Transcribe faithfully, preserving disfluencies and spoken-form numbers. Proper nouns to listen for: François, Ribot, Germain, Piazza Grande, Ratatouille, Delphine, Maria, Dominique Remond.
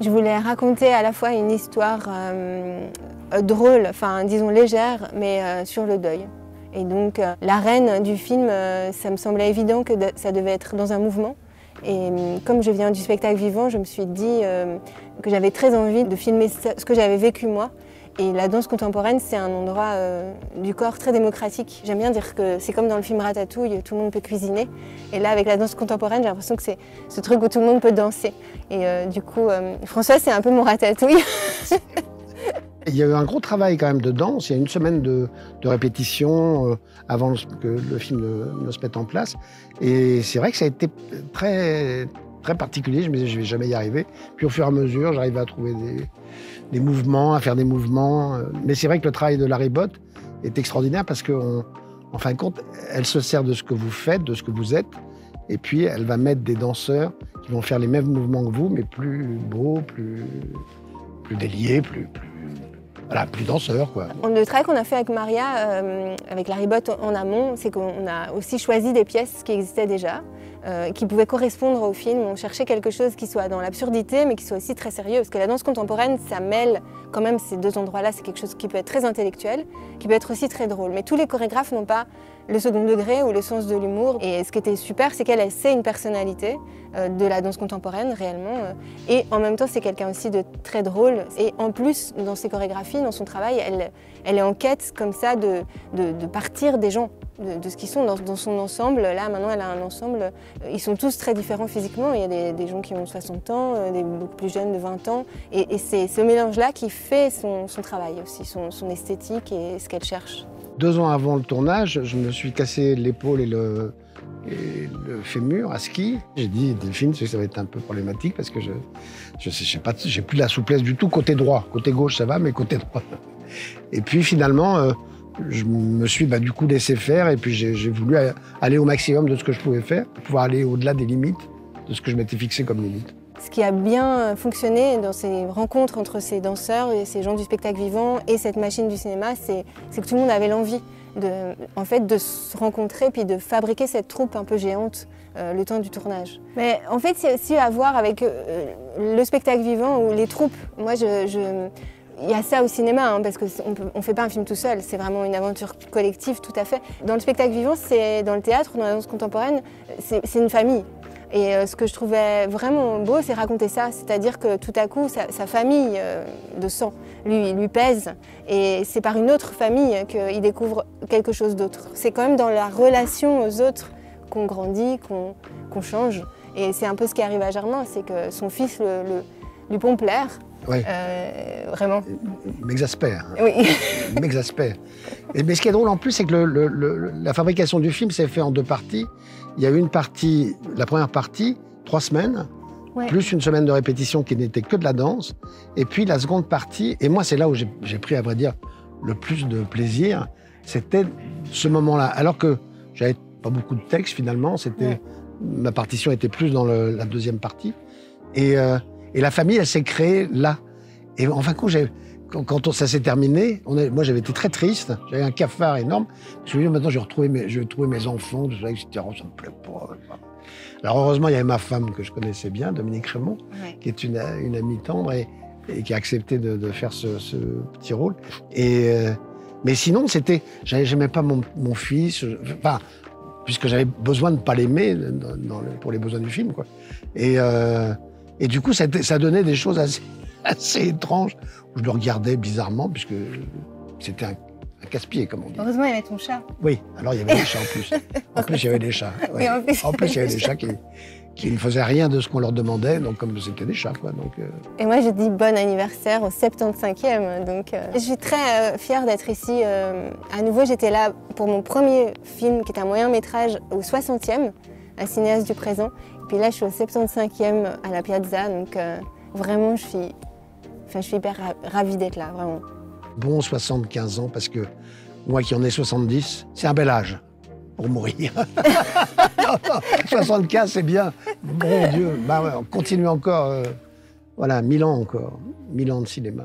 Je voulais raconter à la fois une histoire euh, drôle, enfin disons légère, mais euh, sur le deuil. Et donc euh, la reine du film, euh, ça me semblait évident que de, ça devait être dans un mouvement. Et euh, comme je viens du spectacle vivant, je me suis dit euh, que j'avais très envie de filmer ce que j'avais vécu moi. Et la danse contemporaine, c'est un endroit euh, du corps très démocratique. J'aime bien dire que c'est comme dans le film Ratatouille, tout le monde peut cuisiner. Et là, avec la danse contemporaine, j'ai l'impression que c'est ce truc où tout le monde peut danser. Et euh, du coup, euh, François, c'est un peu mon Ratatouille. Il y a eu un gros travail quand même de danse. Il y a une semaine de, de répétition euh, avant que le film ne, ne se mette en place. Et c'est vrai que ça a été très... très particulier, je me disais je vais jamais y arriver. Puis au fur et à mesure, j'arrivais à trouver des, des mouvements, à faire des mouvements. Mais c'est vrai que le travail de la Ribot est extraordinaire parce qu'en en fin de compte, elle se sert de ce que vous faites, de ce que vous êtes. Et puis elle va mettre des danseurs qui vont faire les mêmes mouvements que vous, mais plus beaux, plus, plus déliés, plus, plus, voilà, plus danseurs, quoi. Le travail qu'on a fait avec Maria, euh, avec la Ribot en amont, c'est qu'on a aussi choisi des pièces qui existaient déjà. Euh, qui pouvait correspondre au film. On cherchait quelque chose qui soit dans l'absurdité, mais qui soit aussi très sérieux. Parce que la danse contemporaine, ça mêle quand même ces deux endroits-là. C'est quelque chose qui peut être très intellectuel, qui peut être aussi très drôle. Mais tous les chorégraphes n'ont pas le second degré ou le sens de l'humour. Et ce qui était super, c'est qu'elle, c'est une personnalité euh, de la danse contemporaine, réellement. Euh, et en même temps, c'est quelqu'un aussi de très drôle. Et en plus, dans ses chorégraphies, dans son travail, elle, elle est en quête comme ça de, de, de partir des gens. De, de ce qu'ils sont dans, dans son ensemble. Là, maintenant, elle a un ensemble. Ils sont tous très différents physiquement. Il y a des, des gens qui ont soixante ans, des beaucoup plus jeunes de vingt ans. Et, et c'est ce mélange-là qui fait son, son travail aussi, son, son esthétique et ce qu'elle cherche. Deux ans avant le tournage, je me suis cassé l'épaule et le, et le fémur à ski. J'ai dit, Delphine, ça va être un peu problématique parce que je je sais, je sais pas, j'ai plus la souplesse du tout côté droit. Côté gauche, ça va, mais côté droit. Et puis finalement, euh, je me suis bah, du coup laissé faire et puis j'ai voulu aller au maximum de ce que je pouvais faire pour pouvoir aller au-delà des limites de ce que je m'étais fixé comme limite. Ce qui a bien fonctionné dans ces rencontres entre ces danseurs et ces gens du spectacle vivant et cette machine du cinéma, c'est que tout le monde avait l'envie de, en fait, de se rencontrer puis de fabriquer cette troupe un peu géante euh, le temps du tournage. Mais en fait, c'est aussi à voir avec euh, le spectacle vivant ou les troupes. Moi, je... je Il y a ça au cinéma, hein, parce qu'on ne fait pas un film tout seul, c'est vraiment une aventure collective tout à fait. Dans le spectacle vivant, dans le théâtre, dans la danse contemporaine, c'est une famille. Et euh, ce que je trouvais vraiment beau, c'est raconter ça, c'est-à-dire que tout à coup, sa, sa famille euh, de sang lui, lui pèse, et c'est par une autre famille qu'il découvre quelque chose d'autre. C'est quand même dans la relation aux autres qu'on grandit, qu'on qu'on change. Et c'est un peu ce qui arrive à Germain, c'est que son fils le, le, lui pompe l'air. Ouais. Euh, vraiment. M'exaspère. Oui. M'exaspère. Mais ce qui est drôle en plus, c'est que le, le, le, la fabrication du film s'est faite en deux parties. Il y a eu une partie, la première partie, trois semaines, ouais. Plus une semaine de répétition qui n'était que de la danse. Et puis la seconde partie, et moi c'est là où j'ai pris, à vrai dire, le plus de plaisir, c'était ce moment-là. Alors que j'avais pas beaucoup de texte finalement, c'était, ouais. Ma partition était plus dans le, la deuxième partie. Et... Euh, Et la famille, elle s'est créée là. Et en fin de compte, quand ça s'est terminé, on a, moi j'avais été très triste, j'avais un cafard énorme. Je me suis dit, maintenant je vais retrouver mes, je vais trouver mes enfants, tout ça, et cetera. Ça me plaît pas. Alors heureusement, il y avait ma femme que je connaissais bien, Dominique Remond, ouais. Qui est une, une amie tendre et, et qui a accepté de, de faire ce, ce petit rôle. Et, euh, mais sinon, c'était, j'aimais pas mon, mon fils, enfin, puisque j'avais besoin de ne pas l'aimer dans, dans le, pour les besoins du film, quoi. Et, euh, Et du coup, ça, ça donnait des choses assez, assez étranges. Je le regardais bizarrement, puisque c'était un, un casse-pied, comme on dit. Heureusement, il y avait ton chat. Oui, alors il y avait des chats en plus. En plus, il y avait des chats. Ouais. En plus, en plus il y avait des chats qui, qui ne faisaient rien de ce qu'on leur demandait, donc comme c'était des chats, quoi. Donc, euh... Et moi, je dis bon anniversaire au soixante-quinzième. Donc, euh... je suis très euh, fière d'être ici. Euh... À nouveau, j'étais là pour mon premier film, qui est un moyen-métrage, au soixantième, à Cinéaste du Présent. Puis là, je suis au soixante-quinzième à la Piazza, donc euh, vraiment, je suis, enfin, je suis hyper ravie d'être là, vraiment. Bon soixante-quinze ans, parce que moi qui en ai soixante-dix, c'est un bel âge pour mourir. non, non, soixante-quinze, c'est bien. Bon Dieu, bah, on continue encore, euh, voilà, mille ans encore, mille ans de cinéma.